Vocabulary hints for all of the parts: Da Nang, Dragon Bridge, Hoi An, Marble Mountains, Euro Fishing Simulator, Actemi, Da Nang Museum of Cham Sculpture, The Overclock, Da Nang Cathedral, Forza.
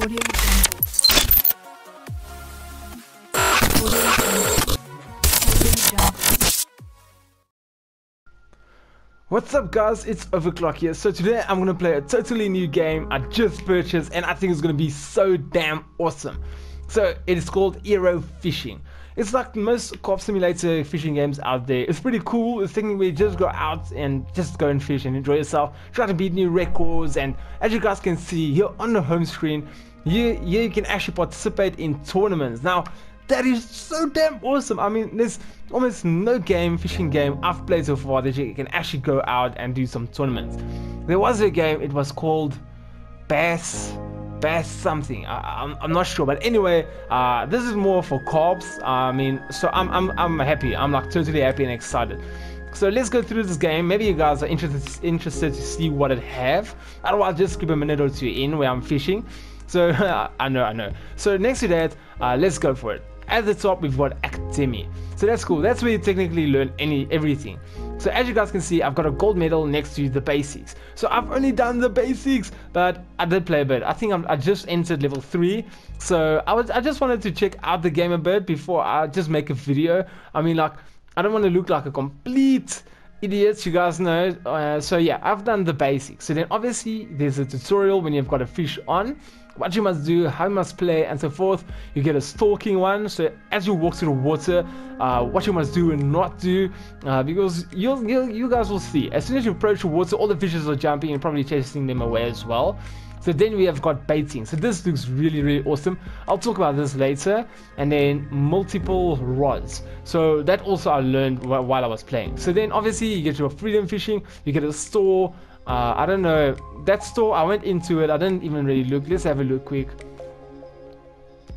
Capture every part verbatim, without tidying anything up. Audio Jungle. Audio Jungle. Audio Jungle. What's up guys, it's Overclock here. So today I'm gonna play a totally new game I just purchased and I think it's gonna be so damn awesome. So it is called Euro Fishing. It's like most co-op simulator fishing games out there. It's pretty cool. It's thinking we just go out and just go and fish and enjoy yourself. Try to beat new records, and as you guys can see here on the home screen, here, here you can actually participate in tournaments. Now that is so damn awesome. I mean, there's almost no game, fishing game I've played so far that you can actually go out and do some tournaments. There was a game, it was called Bass... Bass something, I, I'm, I'm not sure, but anyway, uh, this is more for co-ops. I mean, so I'm, I'm, I'm happy, I'm like totally happy and excited. So let's go through this game. Maybe you guys are interested, interested to see what it have, otherwise just skip a minute or two in where I'm fishing. So, I know, I know. So next to that, uh, let's go for it. At the top we've got Actemi, so that's cool. That's where you technically learn any everything. So as you guys can see, I've got a gold medal next to the basics. So I've only done the basics, but I did play a bit. I think I'm, I just entered level three, so I was I just wanted to check out the game a bit before I just make a video. I mean, like, I don't want to look like a complete idiots, you guys know. Uh, so yeah, I've done the basics. So then obviously there's a tutorial when you've got a fish on, what you must do, how you must play, and so forth. You get a stalking one, so as you walk through the water, uh, what you must do and not do, uh, because you'll, you'll, you guys will see, as soon as you approach the water, all the fishes are jumping and probably chasing them away as well. So then we have got baiting, so this looks really really awesome. I'll talk about this later. And then multiple rods, so that also I learned while I was playing. So then obviously you get your freedom fishing, you get a store. Uh, I don't know, that store, I went into it, I didn't even really look. Let's have a look quick.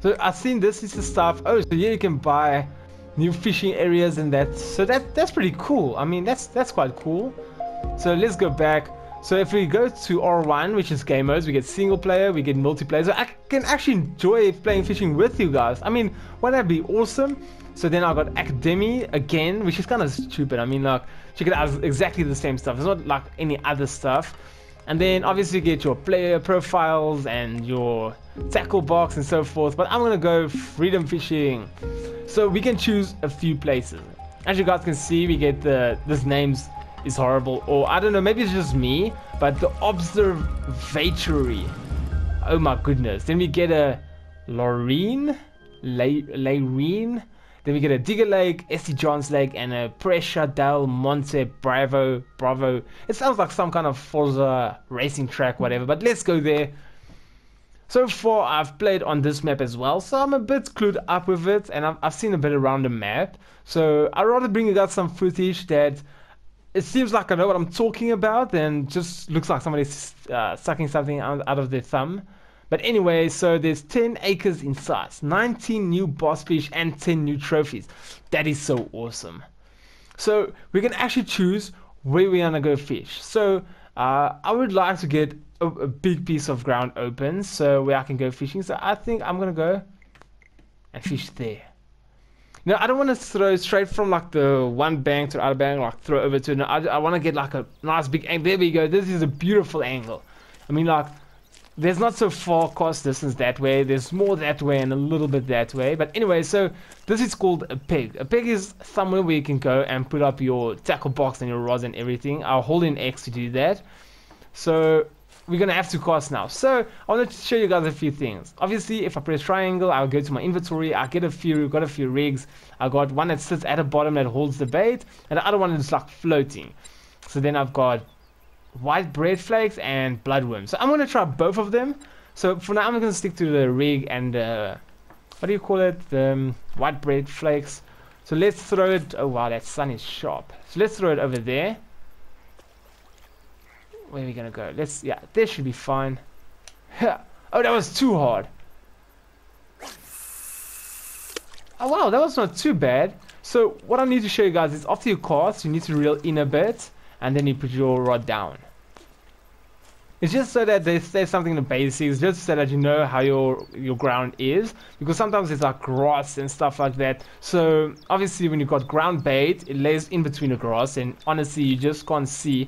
So I've seen this is the stuff. Oh, so here you can buy new fishing areas and that, so that that's pretty cool. I mean, that's that's quite cool. So let's go back. So if we go to R one, which is game modes, we get single player, we get multiplayer. So I can actually enjoy playing fishing with you guys. I mean, wouldn't that be awesome? So then I got Academy again, which is kind of stupid. I mean, like, check it out, it's exactly the same stuff. It's not like any other stuff. And then obviously you get your player profiles and your tackle box and so forth. But I'm gonna go freedom fishing. So we can choose a few places. As you guys can see, we get the this name's is horrible, or I don't know, maybe it's just me, but the observatory, oh my goodness. Then we get a Loreen, Loreen, then we get a Digger Lake, S T John's Lake, and a Pressure Del Monte Bravo Bravo. It sounds like some kind of Forza racing track, whatever, but let's go there. So far I've played on this map as well, so I'm a bit clued up with it, and I've, I've seen a bit around the map. So I'd rather bring you guys some footage that it seems like I know what I'm talking about, and just looks like somebody's uh, sucking something out, out of their thumb. But anyway, so there's ten acres in size, nineteen new bass fish, and ten new trophies. That is so awesome. So we can actually choose where we want to go fish. So uh, I would like to get a, a big piece of ground open, so where I can go fishing. So I think I'm going to go and fish there. No, I don't want to throw straight from like the one bank to the other bank, like throw over to another. I, I want to get like a nice big angle. There we go. This is a beautiful angle. I mean, like, there's not so far cast distance that way. There's more that way and a little bit that way. But anyway, so this is called a peg. A peg is somewhere where you can go and put up your tackle box and your rods and everything. I'll hold in X to do that. So we're going to have to cast now. So I want to show you guys a few things. Obviously, if I press triangle, I'll go to my inventory. I get a few, got a few rigs. I got one that sits at the bottom that holds the bait, and the other one is like floating. So then I've got white bread flakes and bloodworms. So I'm going to try both of them. So for now, I'm going to stick to the rig and uh, what do you call it? The um, white bread flakes. So let's throw it. Oh wow, that sun is sharp. So let's throw it over there. Where are we gonna go? Let's, yeah, this should be fine. Oh, that was too hard. Oh wow, that was not too bad. So what I need to show you guys is after you cast, you need to reel in a bit, and then you put your rod down. It's just so that they say something in the basics, just so that you know how your your ground is, because sometimes it's like grass and stuff like that. So obviously when you've got ground bait, it lays in between the grass, and honestly you just can't see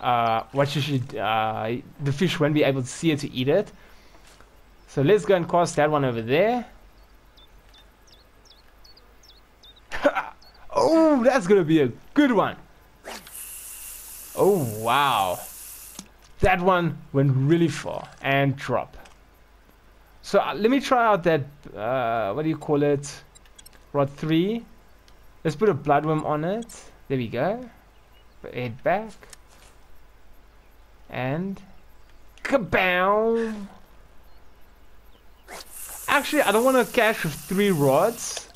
Uh, what you should, uh, the fish won't be able to see it to eat it. So let's go and cast that one over there. Oh, that's gonna be a good one. Oh wow, that one went really far and drop. So uh, let me try out that uh, what do you call it, rod three. Let's put a bloodworm on it. There we go. Head back and kaboom. Actually, I don't want to catch with three rods.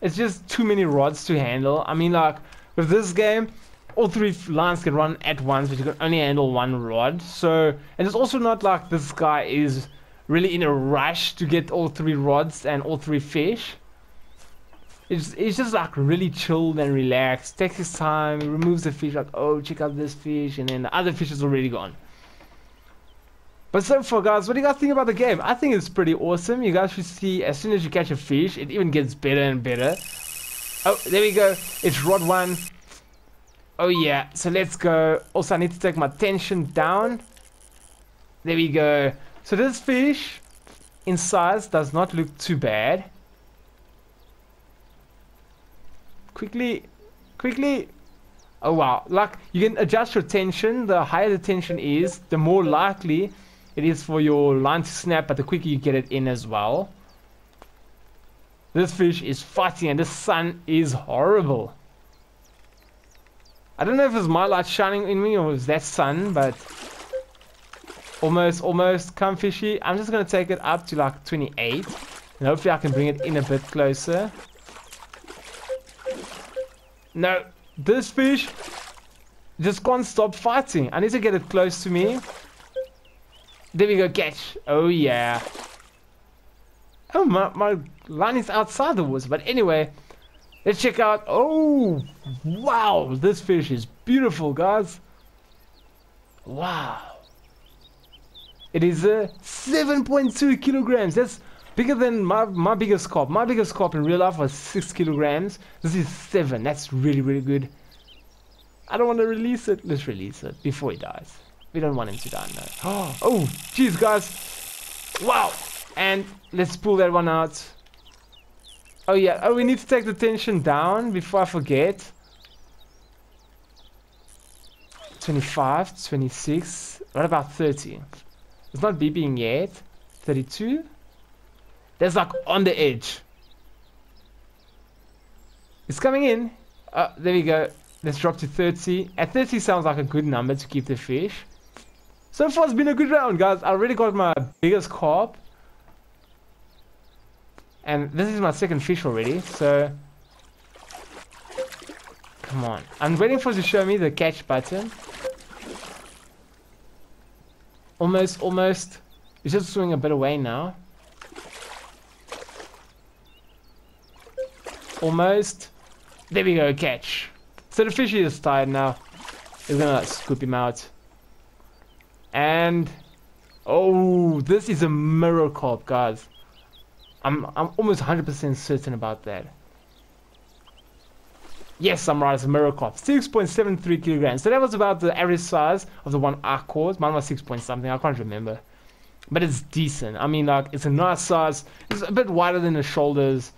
It's just too many rods to handle. I mean, like with this game, all three lines can run at once, but you can only handle one rod. So, and it's also not like this guy is really in a rush to get all three rods and all three fish. It's, it's just like really chilled and relaxed. Takes his time, he removes the fish, like, oh, check out this fish, and then the other fish is already gone. But so far, guys, what do you guys think about the game? I think it's pretty awesome. You guys should see, as soon as you catch a fish, it even gets better and better. Oh, there we go. It's rod one. Oh yeah, so let's go. Also, I need to take my tension down. There we go. So this fish, in size, does not look too bad. Quickly, quickly. Oh wow, like, you can adjust your tension. The higher the tension is, the more likely it is for your line to snap, but the quicker you get it in as well. This fish is fighting and the sun is horrible. I don't know if it's my light shining in me or if that's sun, but almost, almost come fishy. I'm just going to take it up to like twenty-eight and hopefully I can bring it in a bit closer. No, this fish just can't stop fighting. I need to get it close to me. There we go, catch. Oh yeah. Oh, my, my line is outside the woods. But anyway, let's check out. Oh wow, this fish is beautiful, guys. Wow. It is a seven point two kilograms. That's bigger than my, my biggest carp. My biggest carp in real life was six kilograms. This is seven. That's really, really good. I don't want to release it. Let's release it before he dies. We don't want him to die, no. Oh, jeez, guys. Wow. And let's pull that one out. Oh, yeah. Oh, we need to take the tension down before I forget. twenty-five, twenty-six. What about thirty? It's not beeping yet. thirty-two. That's like on the edge. It's coming in. Oh, there we go. Let's drop to thirty. At thirty sounds like a good number to keep the fish. So far, it's been a good round, guys. I already got my biggest carp. And this is my second fish already, so... Come on. I'm waiting for it to show me the catch button. Almost, almost. It's just swimming a bit away now. Almost. There we go, catch. So the fishy is tired now. We're gonna scoop him out. And oh, this is a mirror carp, guys. I'm I'm almost one hundred percent certain about that. Yes, I'm right. It's a mirror carp, six point seven three kilograms. So that was about the average size of the one I caught. Mine was six point something. I can't remember, but it's decent. I mean, like, it's a nice size. It's a bit wider than the shoulders.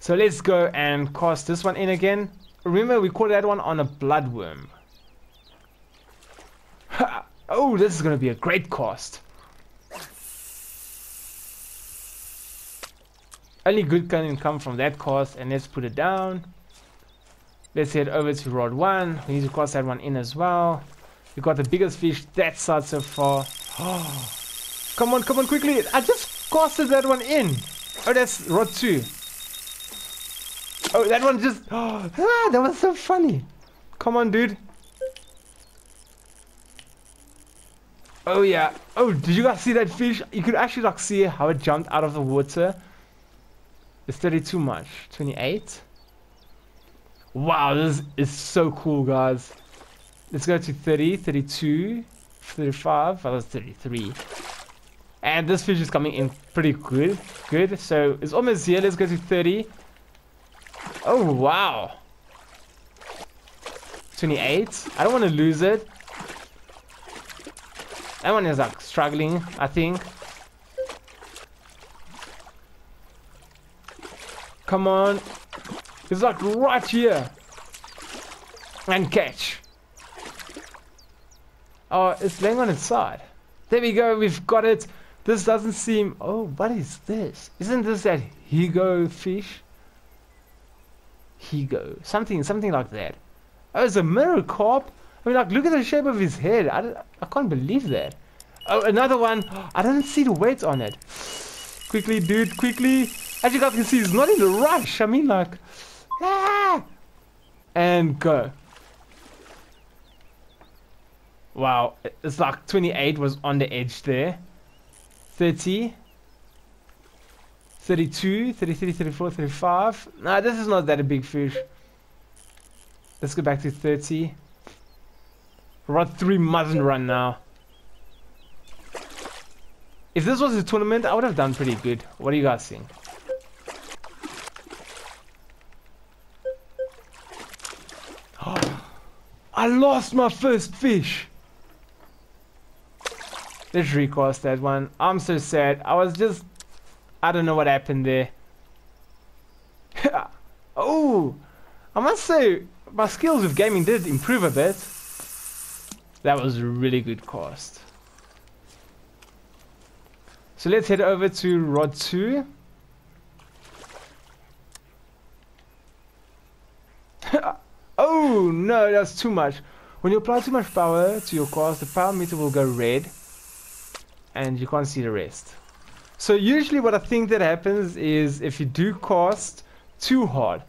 So let's go and cast this one in again. Remember, we caught that one on a bloodworm. Ha! Oh, this is going to be a great cast. Only good can come from that cast, and let's put it down. Let's head over to rod one. We need to cast that one in as well. We got the biggest fish that side so far. Oh, come on, come on, quickly. I just casted that one in. Oh, that's rod two. Oh, that one just... Oh, ah, that was so funny. Come on, dude. Oh yeah. Oh, did you guys see that fish? You could actually like see how it jumped out of the water. It's thirty-two much. twenty-eight. Wow, this is so cool, guys. Let's go to thirty, thirty-two, thirty-five. That was thirty-three. And this fish is coming in pretty good. Good. So it's almost here. Let's go to thirty. Oh wow. twenty-eight. I don't want to lose it. Everyone is like struggling, I think. Come on. It's like right here. And catch. Oh, it's laying on its side. There we go, we've got it. This doesn't seem... Oh, what is this? Isn't this that Higo fish? Higo. Something, something like that. Oh, it's a mirror carp. I mean, like, look at the shape of his head. I, don't, I can't believe that. Oh, another one. I didn't see the weight on it. Quickly, dude, quickly. As you guys can see, it's not in the rush. I mean, like... Ah! And go. Wow, it's like twenty-eight was on the edge there. thirty, thirty-two, thirty-three, thirty-four, thirty-five. Nah, this is not that a big fish. Let's go back to thirty. Rod three mustn't run now. If this was a tournament, I would have done pretty good. What do you guys think? I lost my first fish. Let's recast that one. I'm so sad. I was just... I don't know what happened there. Oh! I must say, my skills with gaming did improve a bit. That was a really good cast. So let's head over to Rod two. Oh no, that's too much. When you apply too much power to your cast, the power meter will go red. And you can't see the rest. So usually what I think that happens is if you do cast too hard,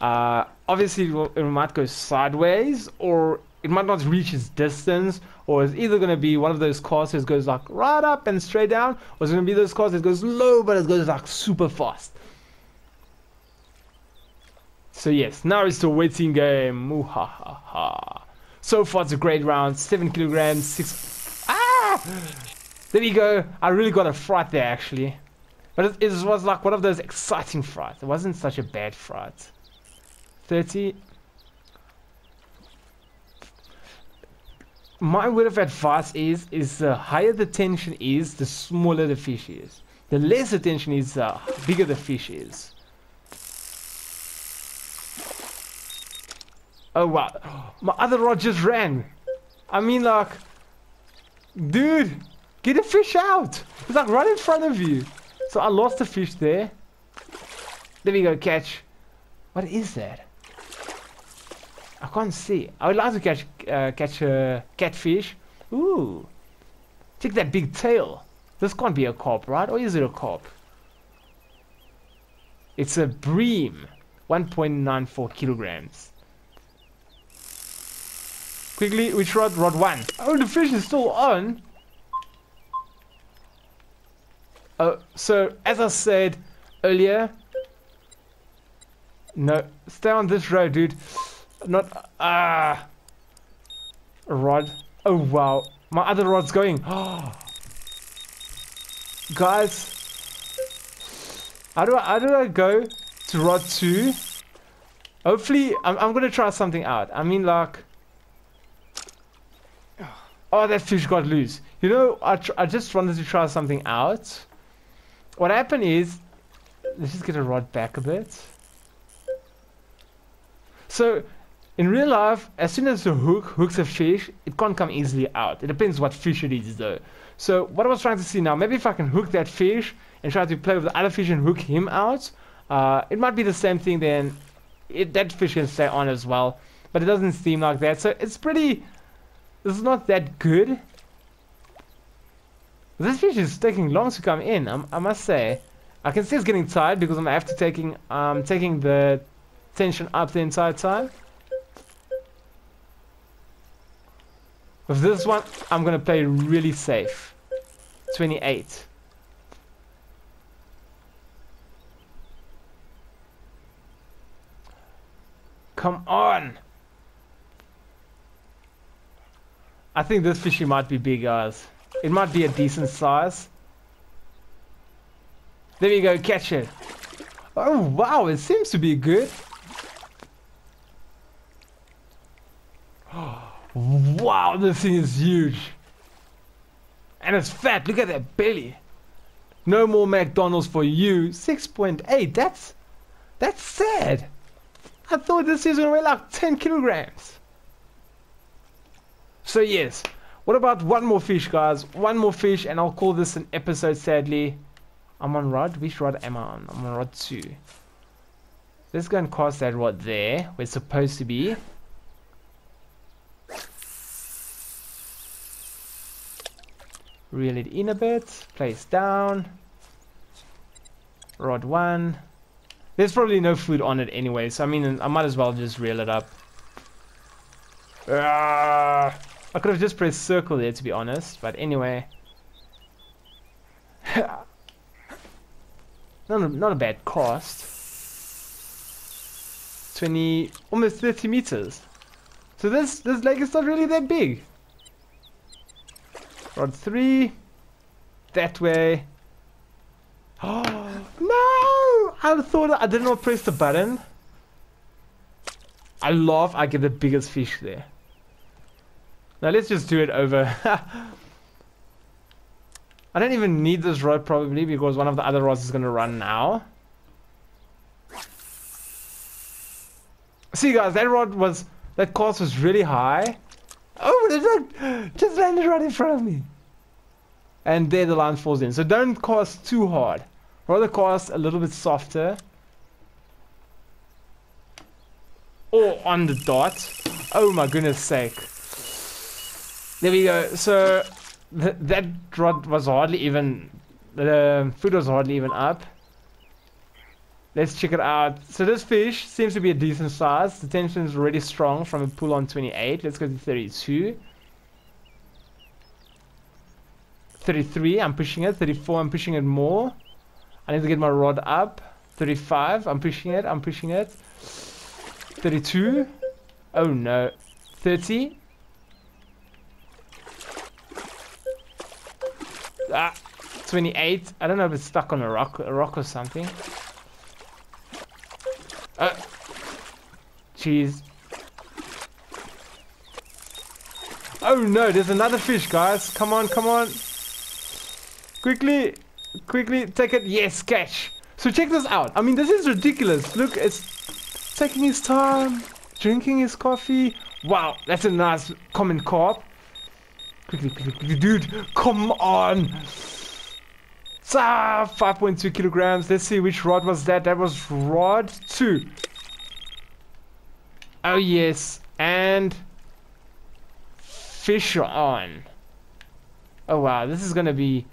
uh, obviously it, will, it might go sideways, or it might not reach its distance, or it's either going to be one of those casts that goes like right up and straight down, or it's going to be those casts that goes low but it goes like super fast. So yes, now it's the waiting game. Ooh, ha, ha, ha. So far it's a great round. Seven kilograms, six. Ah! There we go. I really got a fright there, actually. But it, it was like one of those exciting frights. It wasn't such a bad fright. thirty. My word of advice is, is the higher the tension is, the smaller the fish is. The less the tension is, the bigger the fish is. Oh, wow. My other rod just ran. I mean, like... Dude! Get a fish out! It's like right in front of you. So I lost the fish there. There we go, catch. What is that? I can't see. I would like to catch uh, catch a catfish. Ooh. Check that big tail. This can't be a carp, right? Or is it a carp? It's a bream. one point nine four kilograms. Quickly, which rod? Rod one. Oh, the fish is still on. Uh, so, as I said earlier, no, stay on this road, dude. Not, ah, uh, rod. Oh, wow. My other rod's going. Oh. Guys, how do, I, how do I go to rod two? Hopefully, I'm, I'm going to try something out. I mean, like, oh, that fish got loose. You know, I, tr I just wanted to try something out. What happened is, let's just get a rod back a bit. So, in real life, as soon as the hook hooks a fish, it can't come easily out. It depends what fish it is though. So, what I was trying to see now, maybe if I can hook that fish and try to play with the other fish and hook him out, uh, it might be the same thing then. It, that fish can stay on as well. But it doesn't seem like that, so it's pretty... It's not that good. This fish is taking long to come in, I, I must say. I can see it's getting tired because I'm after taking um, taking the tension up the entire time. With this one, I'm going to play really safe. twenty-eight. Come on! I think this fishy might be big, guys. It might be a decent size. There we go, catch it. Oh wow, it seems to be good. Wow, this thing is huge. And it's fat. Look at that belly. No more McDonald's for you. six point eight. That's that's sad. I thought this is gonna weigh like ten kilograms. So yes. What about one more fish, guys? One more fish, and I'll call this an episode. Sadly, I'm on rod. Which rod am I on? I'm on rod two. Let's go and cast that rod there. We're supposed to be. Reel it in a bit. Place down. Rod one. There's probably no food on it anyway, so I mean, I might as well just reel it up. Ah, I could have just pressed circle there, to be honest. But anyway. not, a, not a bad cast. twenty, almost thirty meters. So this, this lake is not really that big. Rod three, that way. Oh no! I thought I did not press the button. I laugh. I get the biggest fish there. Now let's just do it over. I don't even need this rod probably because one of the other rods is going to run now. See guys, that rod was that cast was really high. Oh, it just landed right in front of me. And there the line falls in. So don't cast too hard. Rather cast a little bit softer. Or on the dot. Oh my goodness sake. There we go. So th that rod was hardly even... The food was hardly even up. Let's check it out. So this fish seems to be a decent size. The tension is already strong from a pull on twenty-eight. Let's go to thirty-two. thirty-three, I'm pushing it. thirty-four, I'm pushing it more. I need to get my rod up. thirty-five, I'm pushing it, I'm pushing it. thirty-two. Oh no. thirty. Ah, twenty-eight. I don't know if it's stuck on a rock, a rock or something. Uh, jeez. Oh no, there's another fish, guys. Come on, come on. Quickly, quickly, take it. Yes, catch. So check this out. I mean, this is ridiculous. Look, it's taking his time, drinking his coffee. Wow, that's a nice common carp. Quickly, quickly, quickly, dude. Come on. Ah, five point two kilograms. Let's see which rod was that. That was rod two. Oh yes, and fish are on. Oh wow, this is gonna be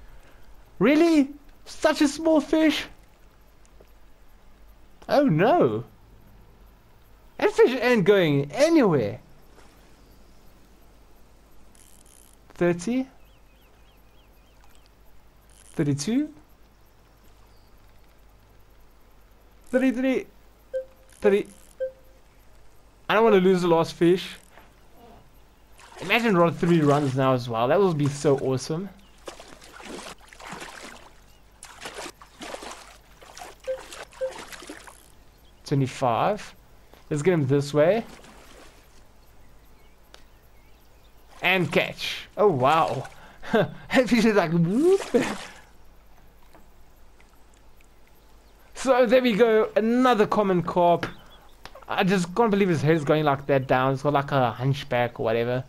really such a small fish. Oh no, that fish ain't going anywhere. thirty. thirty-two, thirty-three, thirty. I don't want to lose the last fish. Imagine rod three runs now as well. That would be so awesome. twenty-five. Let's get him this way. And catch. Oh wow. That fish is like whoop. So there we go, another common carp. I just can't believe his head is going like that down. It's got like a hunchback or whatever.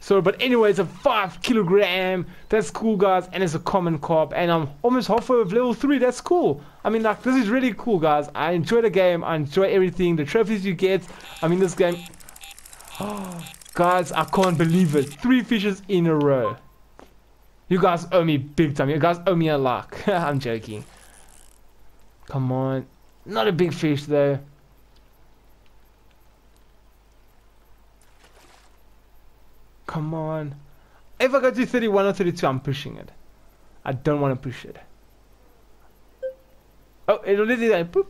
So, but anyway, it's a five kilogram. That's cool, guys, and it's a common carp. And I'm almost halfway with level three. That's cool. I mean, like, this is really cool, guys. I enjoy the game. I enjoy everything. The trophies you get. I mean, this game... Oh, guys, I can't believe it. Three fishes in a row. You guys owe me big time. You guys owe me a like. I'm joking. Come on. Not a big fish though. Come on. If I go to thirty-one or thirty-two, I'm pushing it. I don't want to push it. Oh, it already did. Boop.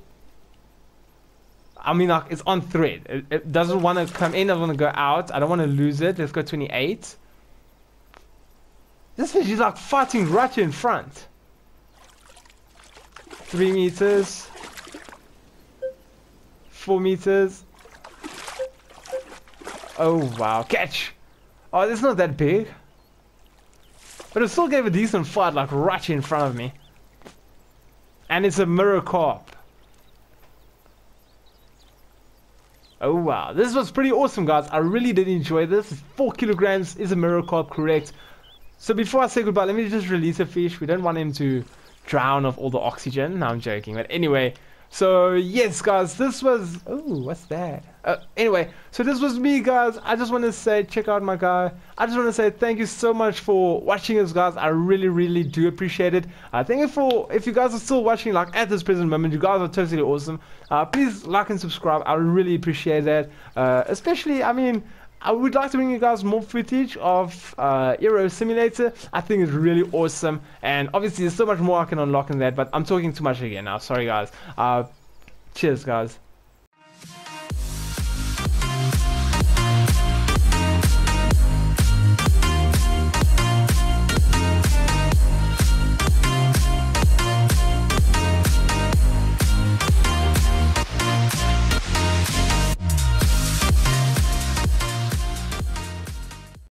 I mean, like, it's on thread. It, it doesn't want to come in. I want to go out. I don't want to lose it. Let's go twenty-eight. This fish is like fighting right here in front. Three meters, four meters. Oh wow, catch! Oh, that's not that big. But it still gave a decent fight, like right in front of me. And it's a mirror carp. Oh wow, this was pretty awesome, guys. I really did enjoy this. four kilograms is a mirror carp, correct? So before I say goodbye, let me just release a fish. We don't want him to drown of all the oxygen. No, I'm joking. But anyway, so yes, guys, this was... Oh, what's that? Uh, anyway, so this was me, guys. I just want to say, check out my guy. I just want to say thank you so much for watching us, guys. I really, really do appreciate it. I uh, thank you for... If you guys are still watching, like, at this present moment, you guys are totally awesome. Uh, please like and subscribe. I really appreciate that. Uh, especially, I mean... I would like to bring you guys more footage of uh, Euro Simulator. I think it's really awesome, and obviously there's so much more I can unlock in that, but I'm talking too much again now. Sorry guys. Uh, cheers guys.